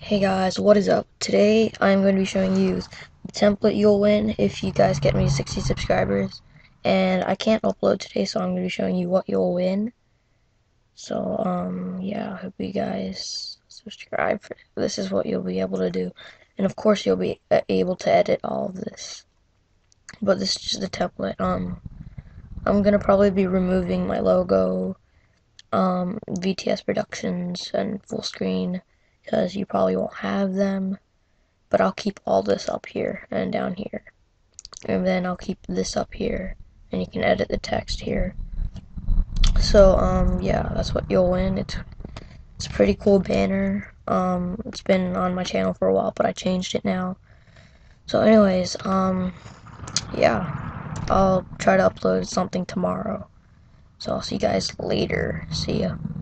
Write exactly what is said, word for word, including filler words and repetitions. Hey guys, what is up? Today I'm going to be showing you the template you'll win if you guys get me to sixty subscribers. And I can't upload today, so I'm going to be showing you what you'll win. So um yeah, I hope you guys subscribe. This is what you'll be able to do, and of course you'll be able to edit all of this, but this is just the template. um I'm gonna probably be removing my logo, um V T S Productions, and full screen, because you probably won't have them, but I'll keep all this up here and down here, and then I'll keep this up here, and you can edit the text here. So um yeah, that's what you'll win. It's it's a pretty cool banner. Um it's been on my channel for a while, but I changed it now. So anyways, um yeah, I'll try to upload something tomorrow, so I'll see you guys later. See ya.